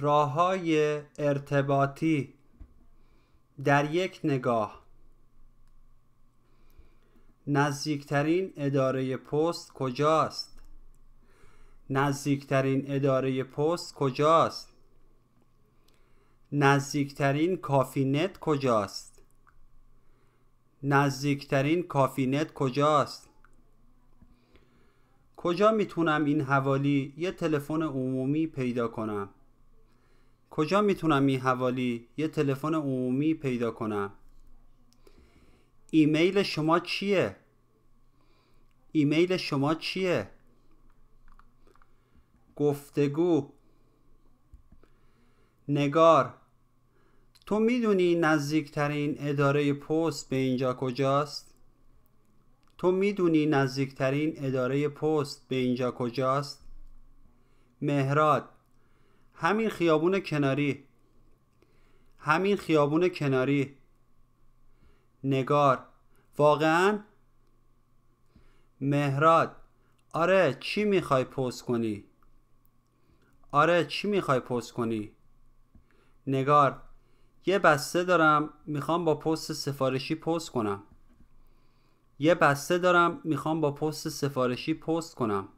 راه‌های ارتباطی در یک نگاه. نزدیکترین اداره پست کجاست؟ نزدیکترین اداره پست کجاست؟ نزدیکترین کافی نت کجاست؟ نزدیکترین کافی نت کجاست؟ کجا میتونم این حوالی یه تلفن عمومی پیدا کنم؟ کجا میتونم این حوالی یه تلفن عمومی پیدا کنم؟ ایمیل شما چیه؟ ایمیل شما چیه؟ گفتگو. نگار: تو میدونی نزدیکترین اداره پست به اینجا کجاست؟ تو میدونی نزدیکترین اداره پست به اینجا کجاست؟ مهراد: همین خیابون کناری. همین خیابون کناری. نگار: واقعاً؟ مهراد: آره، چی میخوای پست کنی؟ آره، چی میخوای پست کنی؟ نگار: یه بسته دارم میخوام با پست سفارشی پست کنم. یه بسته دارم میخوام با پست سفارشی پست کنم.